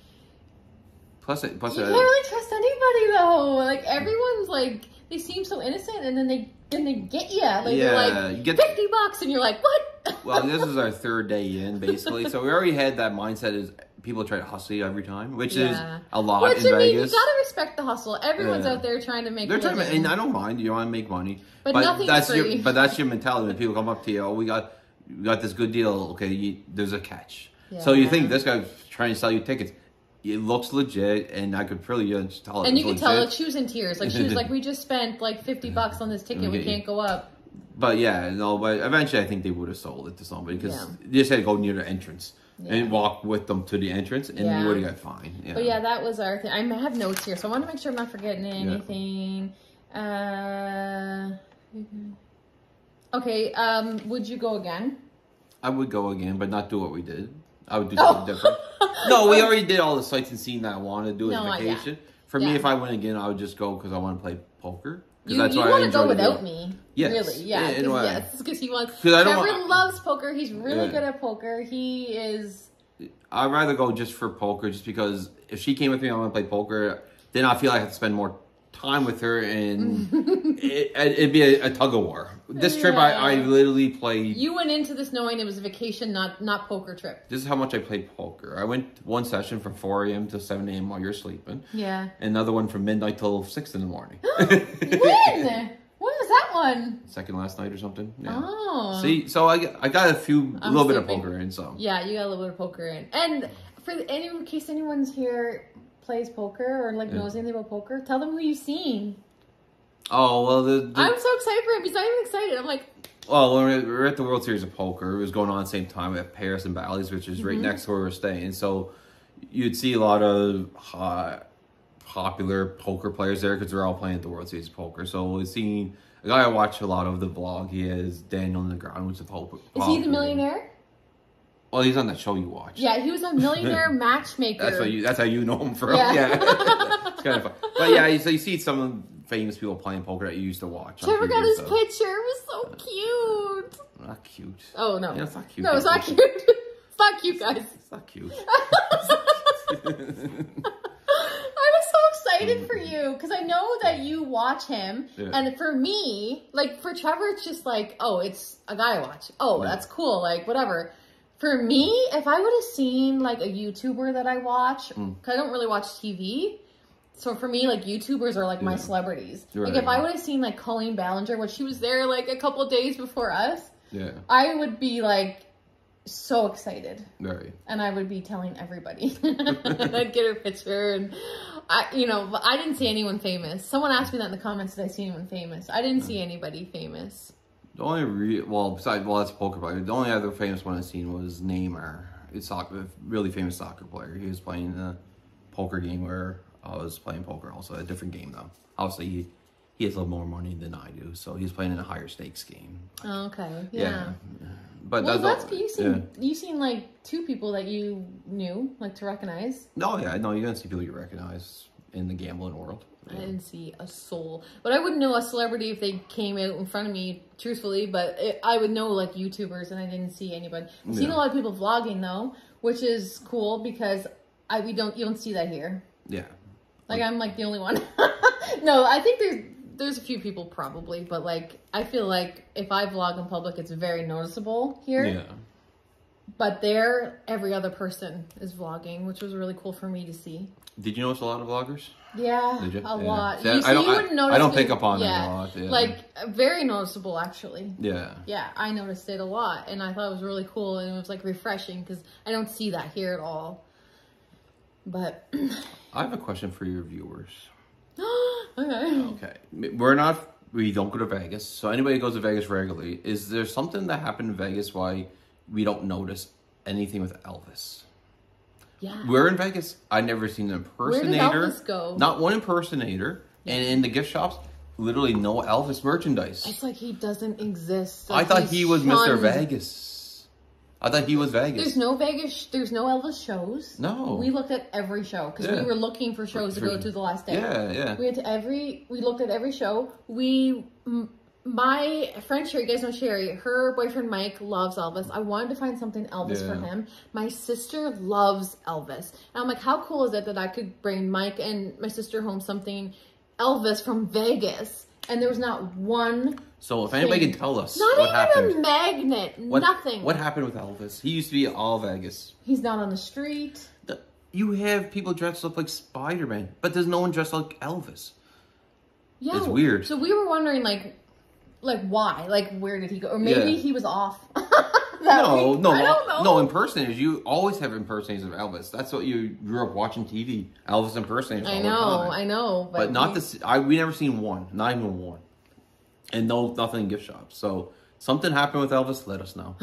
Plus, it, plus you it, can't really trust anybody though. Like everyone's like... They seem so innocent, and then they then they get you. Like, yeah, like you get fifty bucks, and you're like, what? Well, this is our third day in, basically. So we already had that mindset: is people try to hustle you every time, which yeah. is a lot. Which in I mean, Vegas. You gotta respect the hustle. Everyone's yeah. out there trying to make. They're trying, and I don't mind. You want to make money, but, but nothing's that's free. Your, but that's your mentality. When people come up to you, oh, we got we got this good deal. Okay, you, there's a catch. Yeah. So you think this guy's trying to sell you tickets? It looks legit, and I could really just tell it. And you could tell, like, she was in tears. Like, she was like, we just spent, like, fifty bucks on this ticket. Okay. We can't go up. But, yeah, no, but eventually I think they would have sold it to somebody because yeah. they just had to go near the entrance yeah. and walk with them to the entrance, and yeah. you would have got fined. Yeah. But, yeah, that was our thing. I have notes here, so I want to make sure I'm not forgetting anything. Yeah. Uh, okay, um, would you go again? I would go again, but not do what we did. I would do something oh. different. No, we already did all the sights and scenes that I wanted to do no, in vacation. Yeah. For yeah. me, if I went again, I would just go because I want to play poker. You, that's you want to go without me. Yes. Really, yeah. In, in yes, because he wants... Trevor want, loves poker. He's really yeah. good at poker. He is... I'd rather go just for poker just because if she came with me, I want to play poker. Then I feel like I have to spend more time with her and it, it'd be a, a tug of war. This yeah. trip, I, I literally played... You went into this knowing it was a vacation, not not poker trip. This is how much I played poker. I went one session from four A M to seven A M while you're sleeping. Yeah. Another one from midnight till six in the morning. When? When was that one? Second last night or something. Yeah. Oh. See, so I, I got a few, a little sleeping. bit of poker in, so... Yeah, you got a little bit of poker in. And for any, in case anyone's here... plays poker or like yeah. knows anything about poker, tell them who you've seen. Oh, well, the, the... I'm so excited for him. He's not even excited. I'm like... Well, when we were at the World Series of Poker, it was going on at the same time at Paris and Bally's, which is mm-hmm. right next to where we're staying. So you'd see a lot of hot, popular poker players there because they're all playing at the World Series of Poker. So we've seen a guy I watch a lot of the vlog. He is Daniel Negreanu, which is a poker. Is he the millionaire? Well, he's on that show you watch. Yeah, he was a millionaire matchmaker. That's what you. That's how you know him from. Yeah, yeah. It's kind of fun. But yeah, so you see some famous people playing poker that you used to watch. Trevor got his picture. It was so cute. Not cute. Oh no, yeah, it's not cute. No, it's not cute. It's not cute, guys. It's not cute. Excited for you because I know that you watch him yeah. and for me, like for Trevor, it's just like, oh, it's a guy I watch. Oh, yeah. That's cool. Like whatever. For me, if I would have seen like a YouTuber that I watch, because mm. I don't really watch T V, so for me, like YouTubers are like yeah. my celebrities. Right. Like if I would have seen like Colleen Ballinger when she was there like a couple days before us, yeah, I would be like, so excited. Right. And I would be telling everybody. I'd get her picture and I, you know, I didn't see anyone famous. Someone asked me that in the comments, did I see anyone famous? I didn't see anybody famous. The only real, well, besides, well, that's poker player. The only other famous one I seen was Neymar. It's soccer, really famous soccer player. He was playing a poker game where I was playing poker also, a different game though. Obviously, he, he has a little more money than I do, so he's playing in a higher stakes game. Oh, okay, yeah. yeah. But well, that's, that's all, you seen. Yeah. You seen like two people that you knew, like to recognize. No, yeah, no, you don't see people you recognize in the gambling world. Yeah. I didn't see a soul, but I wouldn't know a celebrity if they came out in front of me, truthfully. But it, I would know like YouTubers, and I didn't see anybody. I've seen yeah. a lot of people vlogging though, which is cool because I we don't you don't see that here. Yeah, like, like I'm like the only one. No, I think there's. There's a few people probably, but like, I feel like if I vlog in public, it's very noticeable here. Yeah. But there, every other person is vlogging, which was really cool for me to see. Did you notice a lot of vloggers? Yeah, Did you? a yeah. lot. That, you, I don't, you wouldn't notice I don't it, pick up on yeah, them a lot. Yeah. Like, very noticeable, actually. Yeah. Yeah, I noticed it a lot, and I thought it was really cool, and it was like refreshing, because I don't see that here at all. But... I have a question for your viewers. Okay. Okay. We're not, we don't go to Vegas. So anybody who goes to Vegas regularly, is there something that happened in Vegas why we don't notice anything with Elvis? Yeah. We're in Vegas. I've never seen an impersonator. Where did Elvis go? Not one impersonator. Yeah. And in the gift shops, literally no Elvis merchandise. It's like he doesn't exist. Like I thought he was shunned. Mister Vegas. I thought he was Vegas. There's no Vegas, there's no Elvis shows. No. We looked at every show because yeah. we were looking for shows to go to the last day. Yeah, yeah. We went to every, we looked at every show. We, m my friend Sherry, you guys know Sherry, her boyfriend Mike loves Elvis. I wanted to find something Elvis yeah. for him. My sister loves Elvis. And I'm like, how cool is it that I could bring Mike and my sister home something Elvis from Vegas? And there was not one. So if thing. anybody can tell us, not what even happened. a magnet, what, nothing. What happened with Elvis? He used to be all Vegas. He's not on the street. The, you have people dressed up like Spider-Man, but there's no one dressed like Elvis. Yeah, it's weird. So we were wondering, like, like why? Like, where did he go? Or maybe yeah. he was off. no, week. no, I don't know. no. Impersonators. You always have impersonators of Elvis. That's what you grew up watching T V. Elvis impersonators. I all know, the time. I know. But, but not we, this. I we never seen one, not even one, and no, nothing in gift shops. So something happened with Elvis. Let us know.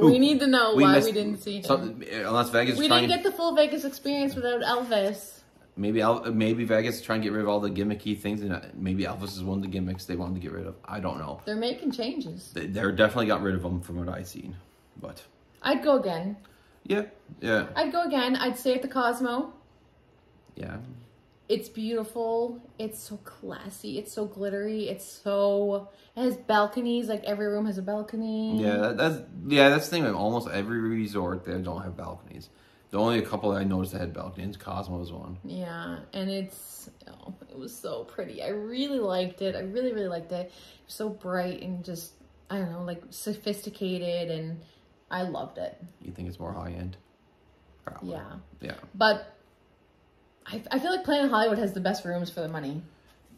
We need to know we why missed, we didn't see him. Unless Vegas, we didn't get the full Vegas experience without Elvis. Maybe El, maybe Vegas is trying to get rid of all the gimmicky things, and maybe Elvis is one of the gimmicks they wanted to get rid of. I don't know. They're making changes. They they're definitely got rid of them from what I've seen, but... I'd go again. Yeah, yeah. I'd go again. I'd stay at the Cosmo. Yeah. It's beautiful. It's so classy. It's so glittery. It's so... It has balconies. Like, every room has a balcony. Yeah, that, that's yeah that's the thing. Like, almost every resort, they don't have balconies. The only a couple that I noticed that had balconies, Cosmo was one. Yeah, and it's, oh, it was so pretty. I really liked it. I really, really liked it. It was so bright and just, I don't know, like sophisticated, and I loved it. You think it's more high end? Probably. Yeah. Yeah. But I, I feel like Planet Hollywood has the best rooms for the money.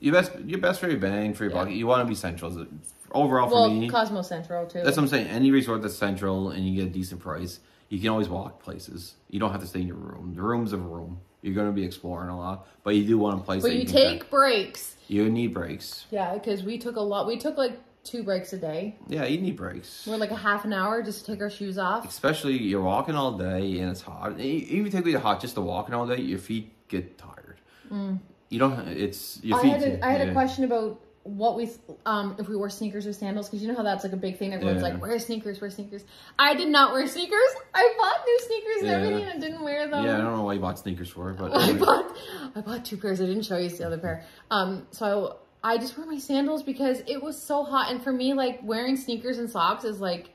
Your best, your best for your bang, for your yeah. buck. You want to be central. Overall for well, me. Cosmo Central too. That's what I'm saying. Any resort that's central and you get a decent price. You can always walk places. You don't have to stay in your room. The room's a room. You're going to be exploring a lot, but you do want a place. But you, you take can... breaks. You need breaks. Yeah, because we took a lot. We took like two breaks a day. Yeah, you need breaks. We're like a half an hour just to take our shoes off. Especially you're walking all day and it's hot. Even if it's hot, just the walking all day, your feet get tired. Mm. You don't. It's your feet. I had a, I had yeah. a question about what we um if we wore sneakers or sandals, because you know how that's like a big thing. Everyone's yeah. like, wear sneakers, wear sneakers. I did not wear sneakers. I bought new sneakers and yeah. everything and didn't wear them. Yeah, I don't know why you bought sneakers for, but well, anyway. I bought I bought two pairs. I didn't show you the other pair. Um, so I just wore my sandals because it was so hot, and for me, like wearing sneakers and socks is like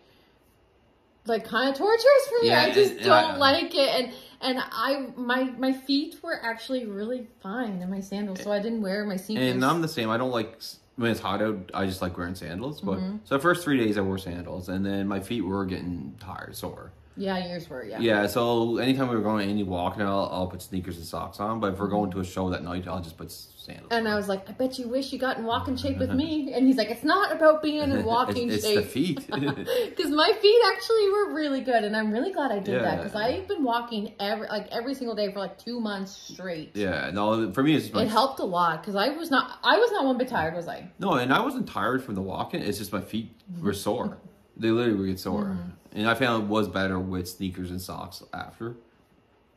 like kind of torturous for me. Yeah, I just and, don't and I, like it, and and I my my feet were actually really fine in my sandals, so I didn't wear my sneakers. And I'm the same. I don't like. When it's hot out, I just like wearing sandals. But mm-hmm. so the first three days I wore sandals, and then my feet were getting tired, sore. Yeah, yours were, yeah. Yeah, so anytime we were going any walking out, I'll put sneakers and socks on. But if we're going to a show that night, I'll just put sandals on. And I was like, I bet you wish you got in walking shape with me. And he's like, it's not about being in walking it's, shape. It's the feet. Because my feet actually were really good. And I'm really glad I did yeah. that. Because I've been walking every like every single day for like two months straight. Yeah, no, for me, it's just my... It helped a lot. Because I was not, I was not one bit tired, was I? No, and I wasn't tired from the walking. It's just my feet were sore. They literally would get sore. Mm-hmm. And I found it was better with sneakers and socks after.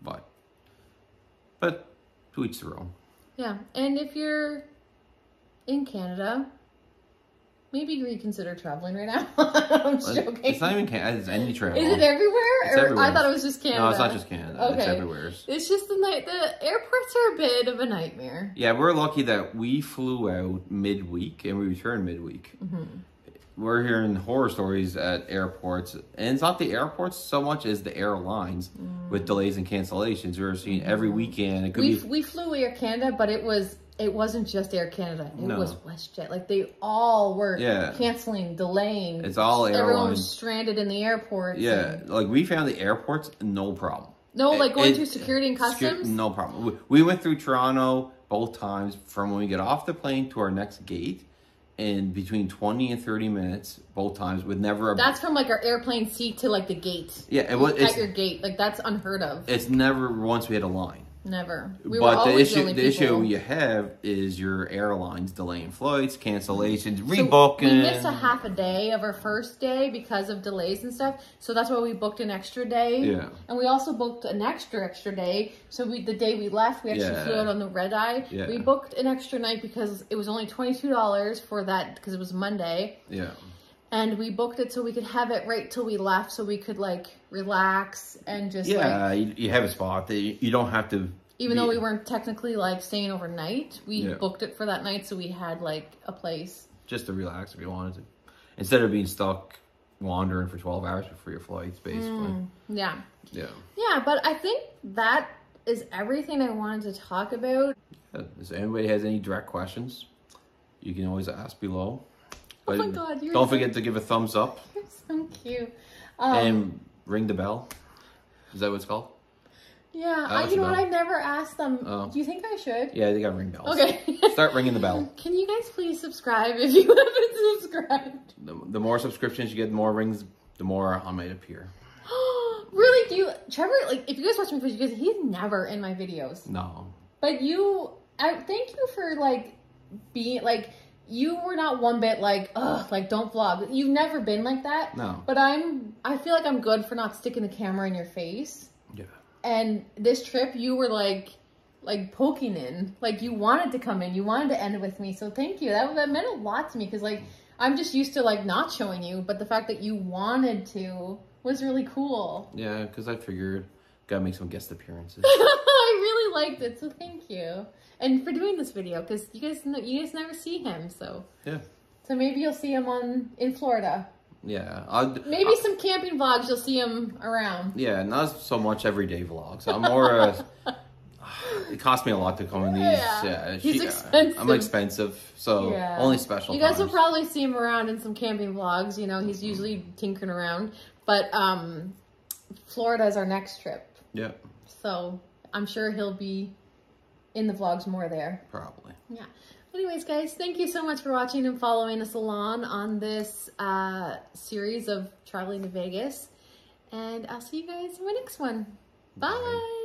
But, but to each their own. Yeah. And if you're in Canada, maybe reconsider traveling right now. I'm it's, joking. It's not even Canada. It's any travel. Is it everywhere? It's or everywhere. I thought it was just Canada. No, it's not just Canada. Okay. It's everywhere. It's just the night. The airports are a bit of a nightmare. Yeah. We're lucky that we flew out midweek and we returned midweek. Mm-hmm. We're hearing horror stories at airports, and it's not the airports so much as the airlines mm. with delays and cancellations. We're seeing every weekend. It could we, be... we flew Air Canada, but it was it wasn't just Air Canada. It no. was WestJet. Like they all were yeah. canceling, delaying. It's all airlines. Everyone was stranded in the airports. Yeah, and... like we found the airports, no problem. No, like going it, through security and customs, no problem. We went through Toronto both times from when we get off the plane to our next gate. In between twenty and thirty minutes, both times, with never a... That's from, like, our airplane seat to, like, the gate. Yeah, it was... At your gate. Like, that's unheard of. It's never once we had a line. Never. We were always the only people. But the issue you have is your airlines delaying flights, cancellations, rebooking. We missed a half a day of our first day because of delays and stuff. So that's why we booked an extra day. Yeah. And we also booked an extra, extra day. So we the day we left, we actually yeah. flew out on the red eye. Yeah. We booked an extra night because it was only twenty-two dollars for that because it was Monday. Yeah. And we booked it so we could have it right till we left so we could, like, relax and just, yeah, like... Yeah, you, you have a spot that you, you don't have to... Even be, though we weren't technically, like, staying overnight, we yeah. booked it for that night so we had, like, a place. Just to relax if you wanted to. Instead of being stuck wandering for twelve hours before your flights, basically. Mm, yeah. Yeah. Yeah, but I think that is everything I wanted to talk about. Yeah. If anybody has any direct questions, you can always ask below. But oh my God, you're don't forget so, to give a thumbs up. You're so cute. Um, and ring the bell. Is that what it's called? Yeah. I, you know what? I've never asked them. Oh. Do you think I should? Yeah, they got to ring bells. Okay. Start ringing the bell. Can you guys please subscribe if you haven't subscribed? The, the more subscriptions you get, the more rings, the more I might appear. Really? Do you, Trevor, like, if you guys watch my videos, you guys, he's never in my videos. No. But you, I thank you for, like, being, like, you were not one bit like, ugh, like, don't vlog. You've never been like that. No. But I'm, I feel like I'm good for not sticking the camera in your face. Yeah. And this trip, you were like, like, poking in. Like, you wanted to come in. You wanted to end with me. So thank you. That, that meant a lot to me. Because, like, I'm just used to, like, not showing you. But the fact that you wanted to was really cool. Yeah, because I figured, gotta make some guest appearances. I really liked it. So thank you. And for doing this video, because you guys you guys never see him, so yeah. So maybe you'll see him on in Florida. Yeah, I'll, maybe I'll, some camping vlogs you'll see him around. Yeah, not so much everyday vlogs. I'm more. uh, it cost me a lot to come in these. Yeah, yeah he's she, expensive. I'm expensive, so yeah. only special. You guys times. will probably see him around in some camping vlogs. You know, he's mm-hmm. usually tinkering around, but um, Florida is our next trip. Yeah. So I'm sure he'll be. In the vlogs more there. Probably. Yeah. Anyways, guys, thank you so much for watching and following us along on this uh, series of traveling to Vegas. And I'll see you guys in my next one. Bye. Bye.